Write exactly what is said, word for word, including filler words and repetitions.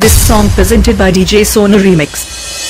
This song presented by D J Sona remix।